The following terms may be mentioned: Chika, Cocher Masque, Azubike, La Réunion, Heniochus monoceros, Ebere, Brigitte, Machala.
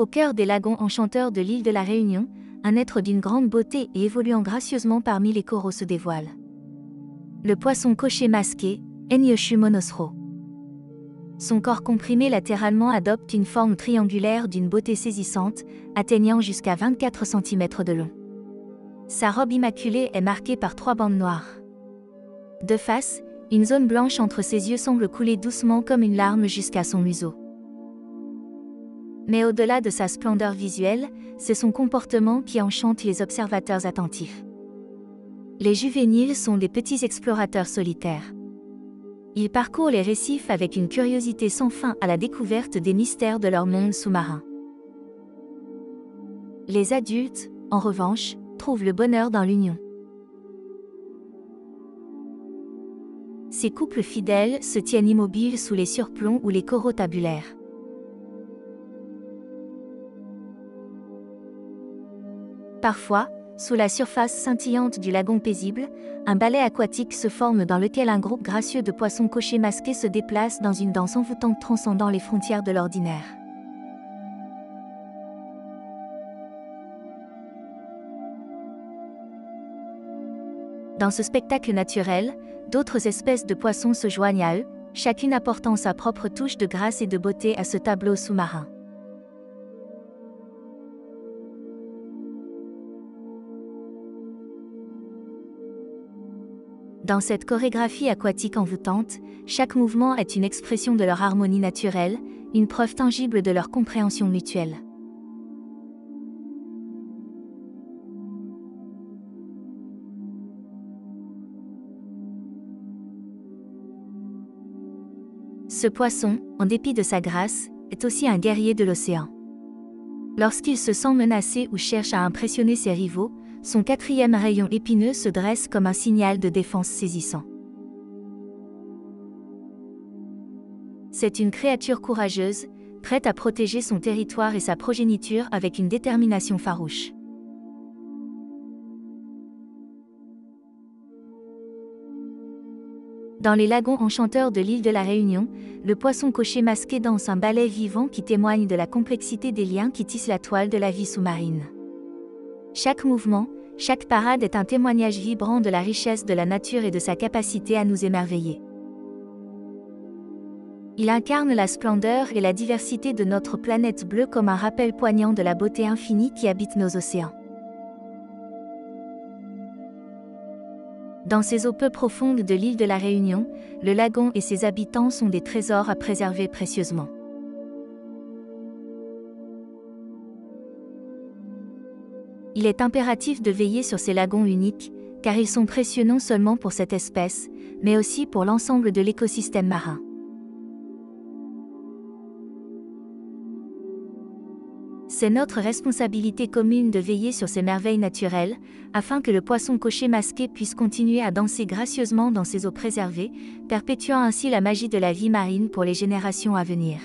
Au cœur des lagons enchanteurs de l'île de la Réunion, un être d'une grande beauté et évoluant gracieusement parmi les coraux se dévoile. Le poisson cocher masqué, Heniochus monoceros. Son corps comprimé latéralement adopte une forme triangulaire d'une beauté saisissante, atteignant jusqu'à 24 cm de long. Sa robe immaculée est marquée par 3 bandes noires. De face, une zone blanche entre ses yeux semble couler doucement comme une larme jusqu'à son museau. Mais au-delà de sa splendeur visuelle, c'est son comportement qui enchante les observateurs attentifs. Les juvéniles sont des petits explorateurs solitaires. Ils parcourent les récifs avec une curiosité sans fin à la découverte des mystères de leur monde sous-marin. Les adultes, en revanche, trouvent le bonheur dans l'union. Ces couples fidèles se tiennent immobiles sous les surplombs ou les coraux tabulaires. Parfois, sous la surface scintillante du lagon paisible, un ballet aquatique se forme dans lequel un groupe gracieux de poissons cochers masqués se déplace dans une danse envoûtante transcendant les frontières de l'ordinaire. Dans ce spectacle naturel, d'autres espèces de poissons se joignent à eux, chacune apportant sa propre touche de grâce et de beauté à ce tableau sous-marin. Dans cette chorégraphie aquatique envoûtante, chaque mouvement est une expression de leur harmonie naturelle, une preuve tangible de leur compréhension mutuelle. Ce poisson, en dépit de sa grâce, est aussi un guerrier de l'océan. Lorsqu'il se sent menacé ou cherche à impressionner ses rivaux, son 4e rayon épineux se dresse comme un signal de défense saisissant. C'est une créature courageuse, prête à protéger son territoire et sa progéniture avec une détermination farouche. Dans les lagons enchanteurs de l'île de la Réunion, le poisson cocher masqué danse un ballet vivant qui témoigne de la complexité des liens qui tissent la toile de la vie sous-marine. Chaque mouvement, chaque parade est un témoignage vibrant de la richesse de la nature et de sa capacité à nous émerveiller. Il incarne la splendeur et la diversité de notre planète bleue comme un rappel poignant de la beauté infinie qui habite nos océans. Dans ces eaux peu profondes de l'île de la Réunion, le lagon et ses habitants sont des trésors à préserver précieusement. Il est impératif de veiller sur ces lagons uniques, car ils sont précieux non seulement pour cette espèce, mais aussi pour l'ensemble de l'écosystème marin. C'est notre responsabilité commune de veiller sur ces merveilles naturelles, afin que le poisson cocher masqué puisse continuer à danser gracieusement dans ces eaux préservées, perpétuant ainsi la magie de la vie marine pour les générations à venir.